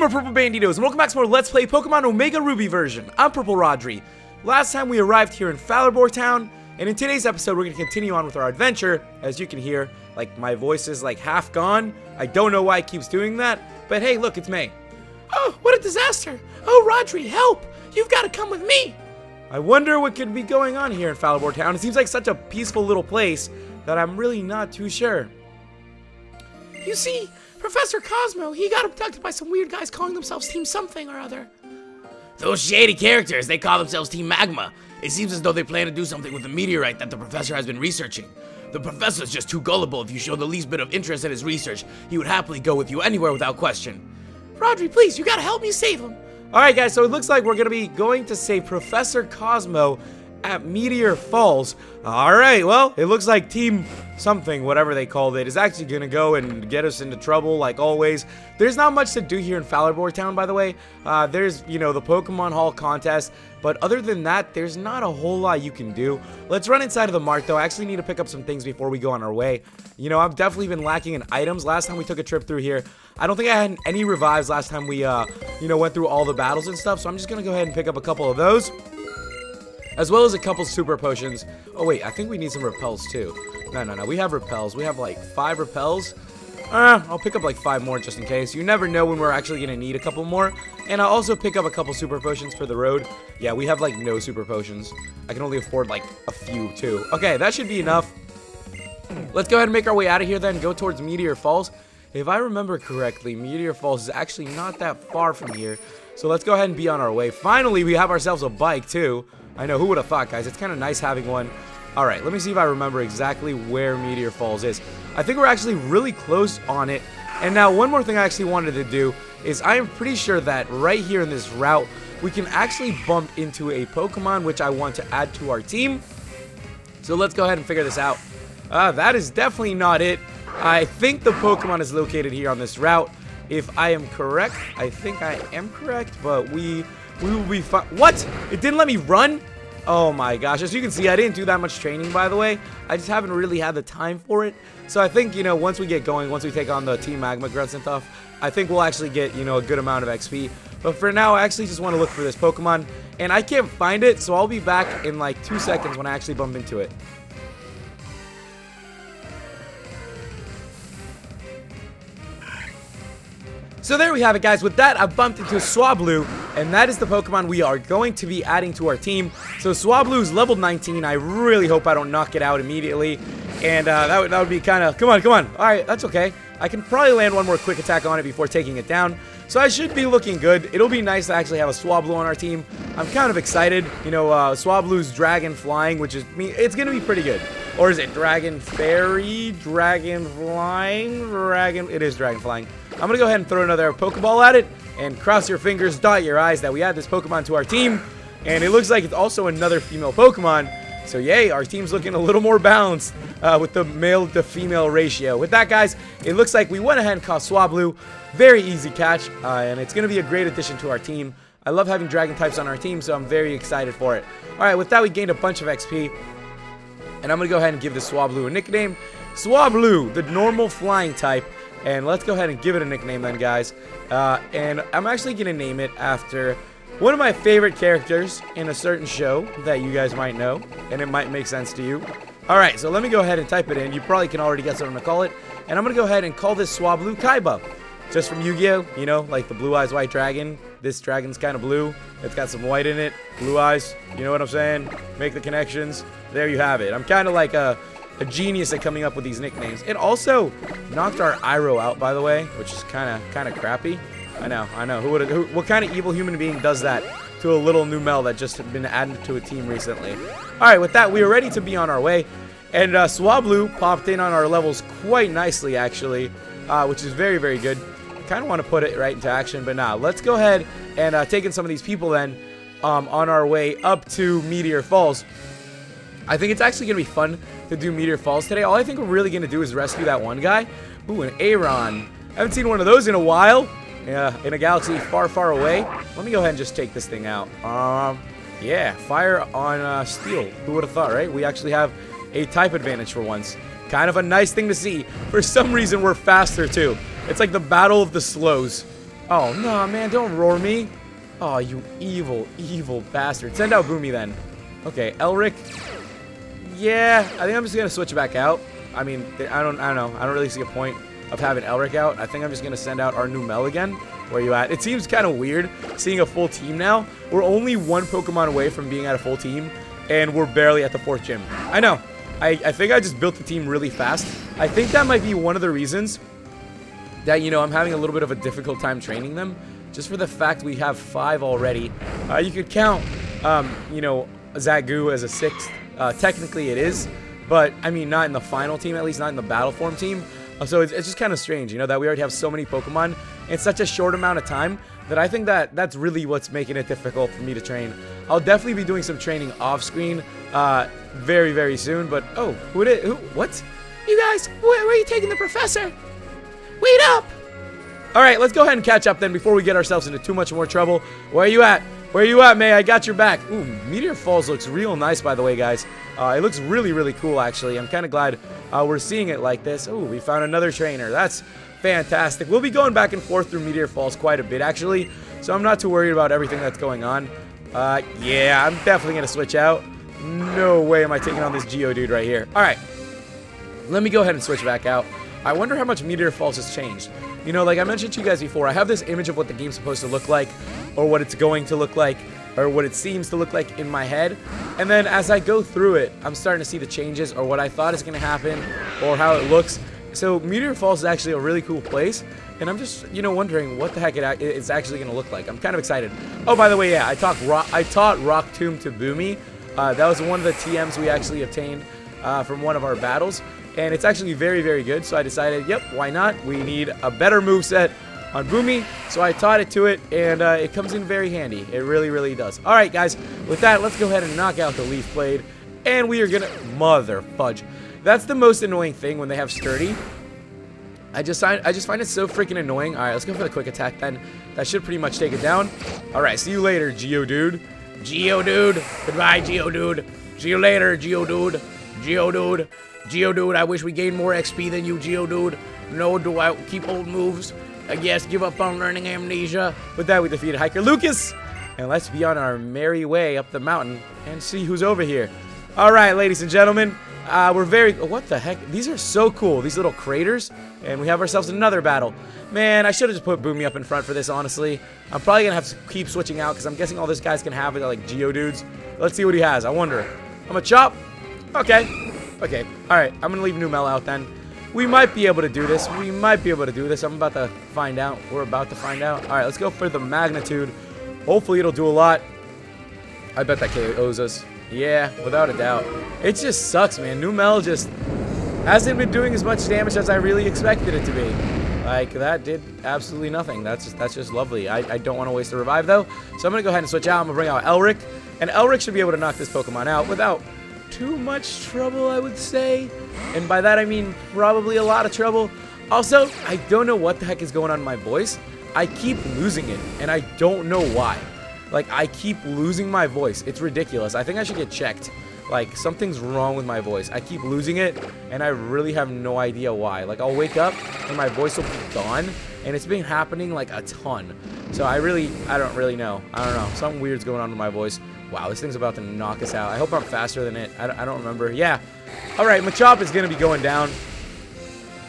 Hello my Purple Banditos, and welcome back to more Let's Play Pokemon Omega Ruby version. I'm Purple Rodri. Last time we arrived here in Fallarbor Town, and in today's episode we're going to continue on with our adventure. As you can hear, like, my voice is like half gone. I don't know why it keeps doing that, but hey, look, it's May. Oh, what a disaster. Oh, Rodri, help. You've got to come with me. I wonder what could be going on here in Fallarbor Town. It seems like such a peaceful little place that I'm really not too sure. You see, Professor Cosmo, he got abducted by some weird guys calling themselves Team something or other. Those shady characters, they call themselves Team Magma. It seems as though they plan to do something with the meteorite that the professor has been researching. The professor's just too gullible. If you show the least bit of interest in his research, he would happily go with you anywhere without question. Rodri, please, you gotta help me save him. Alright guys, so it looks like we're gonna be going to save Professor Cosmo at Meteor Falls. Alright, well, it looks like Team something, whatever they called it, is actually gonna go and get us into trouble like always. There's not much to do here in Fallarbor Town, by the way. There's, you know, the Pokemon Hall contest, but other than that, there's not a whole lot you can do. Let's run inside of the mart, though. I actually need to pick up some things before we go on our way. You know, I've definitely been lacking in items. Last time we took a trip through here, I don't think I had any revives last time we, you know, went through all the battles and stuff, so I'm just gonna go ahead and pick up a couple of those, as well as a couple super potions. Oh wait, I think we need some repels too. No, we have repels. We have like 5 repels. I'll pick up like 5 more just in case. You never know when we're actually gonna need a couple more. And I'll also pick up a couple super potions for the road. Yeah, we have like no super potions. I can only afford like a few too. Okay, that should be enough. Let's go ahead and make our way out of here then, go towards Meteor Falls. If I remember correctly, Meteor Falls is actually not that far from here. So let's go ahead and be on our way. Finally, we have ourselves a bike too. I know, who would have thought, guys? It's kind of nice having one. All right, let me see if I remember exactly where Meteor Falls is. I think we're actually really close on it. And now one more thing I actually wanted to do is I am pretty sure that right here in this route, we can actually bump into a Pokemon which I want to add to our team. So let's go ahead and figure this out. That is definitely not it. I think the Pokemon is located here on this route. If I am correct, I think I am correct, but we will be fine. What? It didn't let me run? Oh my gosh, as you can see, I didn't do that much training, by the way. I just haven't really had the time for it. So I think, you know, once we get going, once we take on the Team Magma grunts and stuff, I think we'll actually get, you know, a good amount of XP. But for now, I actually just want to look for this Pokemon, and I can't find it, so I'll be back in like 2 seconds when I actually bump into it. So there we have it, guys. With that, I bumped into Swablu, and that is the Pokemon we are going to be adding to our team. So Swablu is level 19. I really hope I don't knock it out immediately. And that would be kind of... Come on. All right, that's okay. I can probably land one more quick attack on it before taking it down. So I should be looking good. It'll be nice to actually have a Swablu on our team. I'm kind of excited. You know, Swablu's Dragon Flying, which is... It's going to be pretty good. Or is it Dragon Fairy? Dragon Flying? Dragon... It is Dragon Flying. I'm going to go ahead and throw another Pokeball at it, and cross your fingers, dot your eyes, that we add this Pokemon to our team. And it looks like it's also another female Pokemon. So yay, our team's looking a little more balanced with the male to female ratio. With that, guys, it looks like we went ahead and caught Swablu. Very easy catch, and it's going to be a great addition to our team. I love having Dragon types on our team, so I'm very excited for it. All right, with that, we gained a bunch of XP. And I'm going to go ahead and give this Swablu a nickname. Swablu, the normal flying type. And let's go ahead and give it a nickname then, guys. And I'm actually going to name it after one of my favorite characters in a certain show that you guys might know, and it might make sense to you. Alright, so let me go ahead and type it in. You probably can already guess what I'm going to call it. And I'm going to go ahead and call this Swablu Kaiba. Just from Yu-Gi-Oh! You know, like the blue eyes white dragon. This dragon's kind of blue. It's got some white in it. Blue eyes. You know what I'm saying? Make the connections. There you have it. I'm kind of like a genius at coming up with these nicknames. It also knocked our Iroh out, by the way, which is kind of crappy. I know. What kind of evil human being does that to a little Numel that just had been added to a team recently? All right, with that, we are ready to be on our way, and Swablu popped in on our levels quite nicely, actually, which is very, very good. I kind of want to put it right into action, but nah. Let's go ahead and take in some of these people then on our way up to Meteor Falls. I think it's actually gonna be fun to do Meteor Falls today. All I think we're really gonna do is rescue that one guy. Ooh, an Aron. I haven't seen one of those in a while. Yeah, in a galaxy far, far away. Let me go ahead and just take this thing out. Yeah, fire on steel. Who would have thought, right? We actually have a type advantage for once. Kind of a nice thing to see. For some reason, we're faster too. It's like the battle of the slows. Oh, nah, man, don't roar me. Oh, you evil, evil bastard. Send out Boomy then. Okay, Elric. Yeah, I think I'm just going to switch back out. I mean, I don't know. I don't really see a point of having Elric out. I think I'm just going to send out our Numel again. Where you at? It seems kind of weird seeing a full team now. We're only one Pokemon away from being at a full team, and we're barely at the 4th gym. I know. I think I just built the team really fast. I think that might be one of the reasons that, you know, I'm having a little bit of a difficult time training them. Just for the fact we have 5 already. You could count, you know, Zagoo as a 6th. Technically it is, but, I mean, not in the final team, at least not in the battle form team. So it's just kind of strange, you know, that we already have so many Pokemon in such a short amount of time that I think that that's really what's making it difficult for me to train. I'll definitely be doing some training off-screen very, very soon, but... Oh, who did... Who? What? You guys, where are you taking the professor? Wait up! Alright, let's go ahead and catch up then before we get ourselves into too much more trouble. Where are you at? Where are you at, May? I got your back. Ooh, Meteor Falls looks real nice, by the way, guys. It looks really, really cool, actually. I'm kind of glad we're seeing it like this. Ooh, we found another trainer. That's fantastic. We'll be going back and forth through Meteor Falls quite a bit, actually. So I'm not too worried about everything that's going on. Yeah, I'm definitely going to switch out. No way am I taking on this Geodude right here. Alright. Let me go ahead and switch back out. I wonder how much Meteor Falls has changed. You know, like I mentioned to you guys before, I have this image of what the game's supposed to look like, or what it's going to look like, or what it seems to look like in my head. And then as I go through it, I'm starting to see the changes, or what I thought is going to happen, or how it looks. So Meteor Falls is actually a really cool place, and I'm just, you know, wondering what the heck it's actually going to look like. I'm kind of excited. Oh, by the way, yeah, I taught Rock Tomb to Boomy. That was one of the TMs we actually obtained from one of our battles. And it's actually very, very good, so I decided, yep, why not? We need a better moveset on Boomy, so I taught it to it, and it comes in very handy. It really, really does. Alright, guys, with that, let's go ahead and knock out the Leaf Blade, and we are gonna... Mother fudge. That's the most annoying thing when they have Sturdy. I just find it so freaking annoying. Alright, let's go for the Quick Attack then. That should pretty much take it down. Alright, see you later, Geodude. Geodude! Goodbye, Geodude! See you later, Geodude! Geodude! Geodude, I wish we gained more XP than you, Geodude. No, do I keep old moves? I guess give up on learning amnesia. With that, we defeated Hiker Lucas. And let's be on our merry way up the mountain and see who's over here. All right, ladies and gentlemen. We're very... What the heck? These are so cool. These little craters. And we have ourselves another battle. Man, I should have just put Boomy up in front for this, honestly. I'm probably going to have to keep switching out because I'm guessing all this guy's going to have are like Geodudes. Let's see what he has. I wonder. I'm a chop. Okay. Okay, alright, I'm gonna leave Numel out then. We might be able to do this. We might be able to do this. I'm about to find out. We're about to find out. Alright, let's go for the magnitude. Hopefully it'll do a lot. I bet that KOs us. Yeah, without a doubt. It just sucks, man. Numel just hasn't been doing as much damage as I really expected it to be. Like, that did absolutely nothing. That's just lovely. I don't want to waste the revive, though. So I'm gonna go ahead and switch out. I'm gonna bring out Elric. And Elric should be able to knock this Pokemon out without... too much trouble, I would say, and by that I mean probably a lot of trouble. Also, I don't know what the heck is going on in my voice. I keep losing it, and I don't know why. Like, I keep losing my voice. It's ridiculous. I think I should get checked. Like, something's wrong with my voice. I keep losing it, and I really have no idea why. Like, I'll wake up, and my voice will be gone, and it's been happening, like, a ton. So I don't really know. I don't know. Something weird's going on with my voice. Wow, this thing's about to knock us out. I hope I'm faster than it. I don't remember. Yeah. All right, Machop is going to be going down.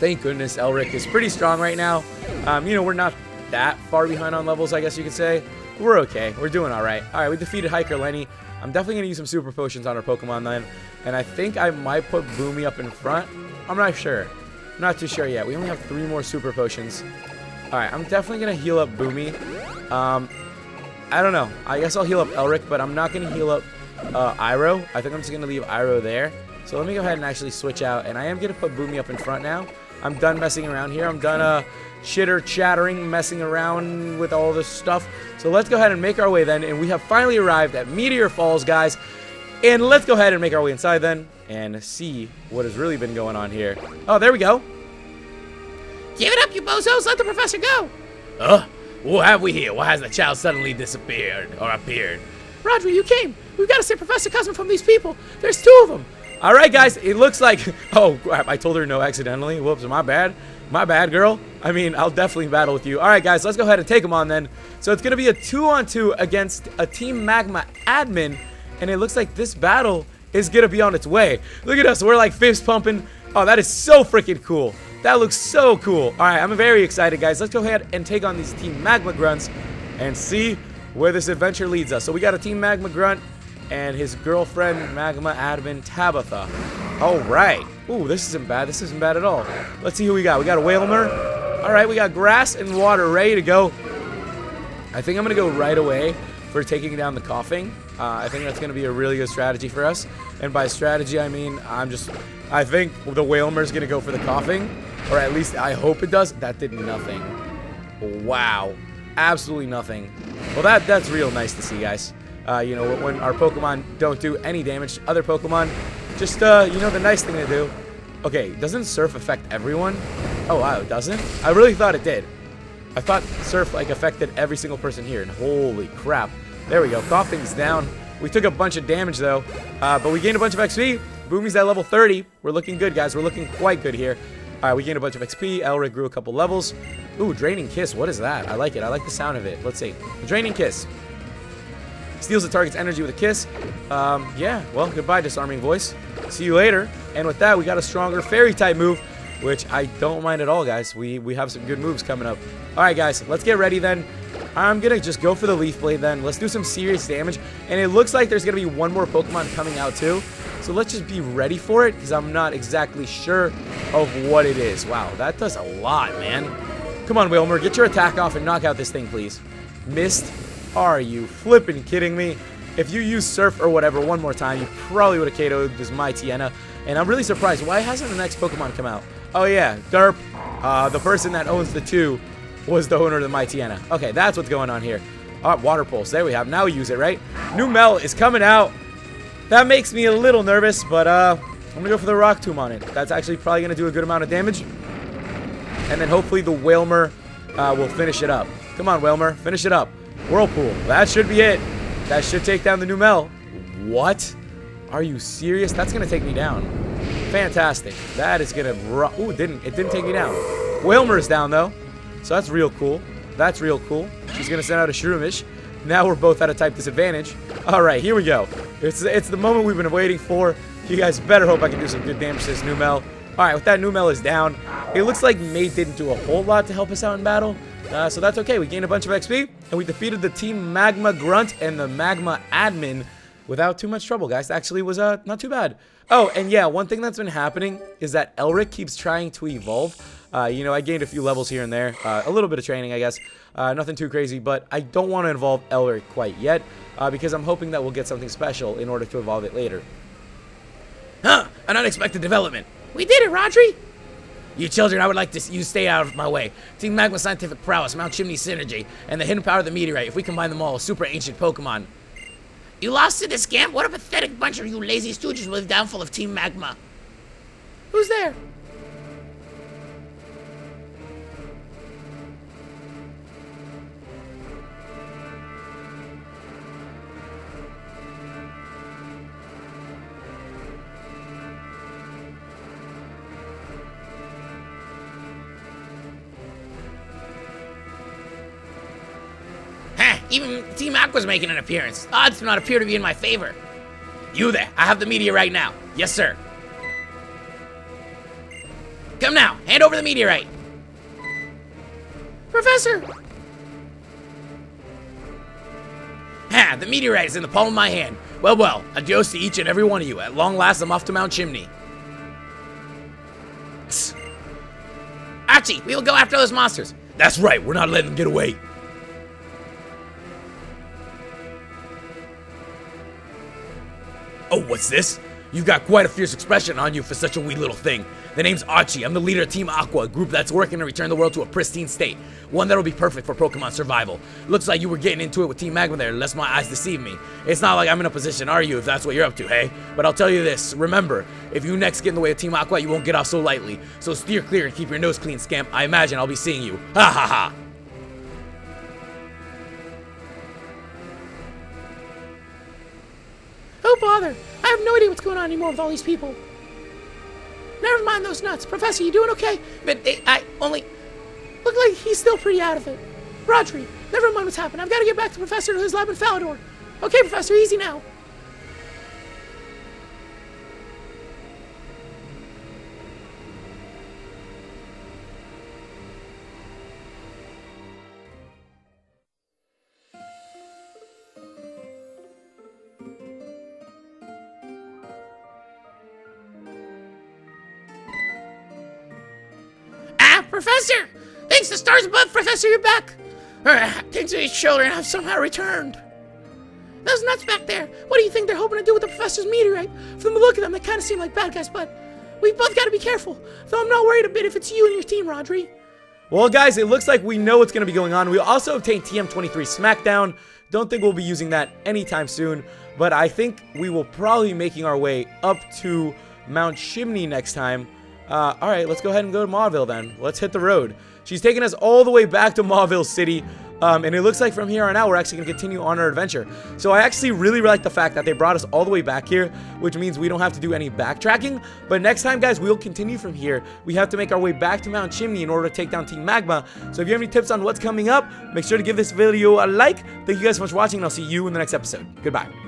Thank goodness Elric is pretty strong right now. You know, we're not that far behind on levels, I guess you could say. We're okay. We're doing all right. All right, we defeated Hiker Lenny. I'm definitely going to use some super potions on our Pokemon then. And I think I might put Boomy up in front. I'm not sure. I'm not too sure yet. We only have 3 more super potions. All right, I'm definitely going to heal up Boomy. I don't know. I guess I'll heal up Elric, but I'm not going to heal up Iroh. I think I'm just going to leave Iroh there. So let me go ahead and actually switch out. And I am going to put Boomy up in front now. I'm done messing around here. I'm done chitter-chattering, messing around with all this stuff. So let's go ahead and make our way then. And we have finally arrived at Meteor Falls, guys. And let's go ahead and make our way inside then and see what has really been going on here. Oh, there we go. Give it up, you bozos. Let the professor go. What have we here? Why has the child suddenly disappeared or appeared? Rodri, you came. We've got to save Professor Cosmo from these people. There's 2 of them. Alright guys, it looks like, oh crap, I told her no accidentally, whoops, my bad girl, I mean, I'll definitely battle with you. Alright guys, let's go ahead and take them on then. So it's going to be a 2-on-2 against a Team Magma admin, and it looks like this battle is going to be on its way. Look at us, we're like fist pumping. Oh, that is so freaking cool. That looks so cool. Alright, I'm very excited guys. Let's go ahead and take on these Team Magma grunts and see where this adventure leads us. So we got a Team Magma grunt and his girlfriend, Magma Admin Tabitha. Alright. Ooh, this isn't bad. This isn't bad at all. Let's see who we got. We got a Wailmer. Alright, we got grass and water ready to go. I think I'm going to go right away for taking down the Koffing. I think that's going to be a really good strategy for us. And by strategy, I mean, I think the Wailmer's going to go for the Koffing. Or at least, I hope it does. That did nothing. Wow. Absolutely nothing. Well, that's real nice to see, guys. You know, when our Pokemon don't do any damage to other Pokemon, just, you know, the nice thing to do. Okay, doesn't Surf affect everyone? Oh, wow, it doesn't? I really thought it did. I thought Surf, like, affected every single person here, and holy crap. There we go, Koffing's down. We took a bunch of damage, though, but we gained a bunch of XP. Boomy's at level 30. We're looking good, guys. We're looking quite good here. All right, we gained a bunch of XP. Elric grew a couple levels. Ooh, Draining Kiss. What is that? I like it. I like the sound of it. Let's see. Draining Kiss. Steals the target's energy with a kiss. Yeah, well, goodbye, Disarming Voice. See you later. And with that, we got a stronger Fairy-type move, which I don't mind at all, guys. We have some good moves coming up. All right, guys, let's get ready then. I'm going to just go for the Leaf Blade then. Let's do some serious damage. And it looks like there's going to be one more Pokemon coming out too. So let's just be ready for it because I'm not exactly sure of what it is. Wow, that does a lot, man. Come on, Wailmer, get your attack off and knock out this thing, please. Missed. Are you flipping kidding me? If you use Surf or whatever one more time, you probably would have KO'd this Mightyena. And I'm really surprised. Why hasn't the next Pokemon come out? Oh, yeah. Derp. The person that owns the two was the owner of the Mightyena. Okay, that's what's going on here. All right, Water Pulse. There we have. Now we use it, right? Numel is coming out. That makes me a little nervous, but I'm going to go for the Rock Tomb on it. That's actually probably going to do a good amount of damage. And then hopefully the Wailmer will finish it up. Come on, Wailmer. Finish it up. Whirlpool. That should be it. That should take down the Numel. What? Are you serious? That's going to take me down. Fantastic. That is going to... Ooh, it didn't take me down. Wailmer is down, though. So that's real cool. That's real cool. She's going to send out a Shroomish. Now we're both at a type disadvantage. All right, here we go. It's the moment we've been waiting for. You guys better hope I can do some good damage to this Numel. All right, with that, Numel is down. It looks like May didn't do a whole lot to help us out in battle. So that's okay. We gained a bunch of XP, and we defeated the Team Magma Grunt and the Magma Admin without too much trouble, guys. Actually, it was not too bad. Oh, and yeah, one thing that's been happening is that Elric keeps trying to evolve. You know, I gained a few levels here and there. A little bit of training, I guess. Nothing too crazy, but I don't want to evolve Elric quite yet because I'm hoping that we'll get something special in order to evolve it later. Huh, an unexpected development. We did it, Rodri! You children, I would like you stay out of my way. Team Magma's scientific prowess, Mount Chimney synergy, and the hidden power of the meteorite. If we combine them all, super ancient Pokemon. You lost to this scamp? What a pathetic bunch of you lazy stooges with the downfall of Team Magma. Who's there? Even Team Aqua's making an appearance. Odds do not appear to be in my favor. You there, I have the meteorite now. Yes, sir. Come now, hand over the meteorite. Professor! Ha, the meteorite is in the palm of my hand. Well, well, adios to each and every one of you. At long last, I'm off to Mount Chimney. Archie, we will go after those monsters. That's right, we're not letting them get away. Oh, what's this? You've got quite a fierce expression on you for such a wee little thing. The name's Archie. I'm the leader of Team Aqua, a group that's working to return the world to a pristine state. One that'll be perfect for Pokemon survival. Looks like you were getting into it with Team Magma there, unless my eyes deceive me. It's not like I'm in a position, are you, if that's what you're up to, hey? But I'll tell you this, remember, if you next get in the way of Team Aqua, you won't get off so lightly. So steer clear and keep your nose clean, scamp. I imagine I'll be seeing you. Ha ha ha. Oh, bother! I have no idea what's going on anymore with all these people. Never mind those nuts. Professor, you doing okay? But I only... Look like he's still pretty out of it. Rodri, never mind what's happened. I've got to get back to Professor to his lab in Fallarbor. Okay, Professor, easy now. Professor! Thanks to stars above, Professor, you're back! Things of these children have somehow returned. Those nuts back there, what do you think they're hoping to do with the Professor's meteorite? From the look of them, they kind of seem like bad guys, but we've both got to be careful. Though I'm not worried a bit if it's you and your team, Rodri. Well, guys, it looks like we know what's going to be going on. We also obtained TM23 Smackdown. Don't think we'll be using that anytime soon, but I think we will probably be making our way up to Mount Chimney next time. Alright, let's go ahead and go to Mauville then. Let's hit the road. She's taking us all the way back to Mauville City, and it looks like from here on out we're actually going to continue on our adventure. So I actually really like the fact that they brought us all the way back here, which means we don't have to do any backtracking. But next time, guys, we'll continue from here. We have to make our way back to Mount Chimney in order to take down Team Magma. So if you have any tips on what's coming up, make sure to give this video a like. Thank you guys so much for watching, and I'll see you in the next episode. Goodbye.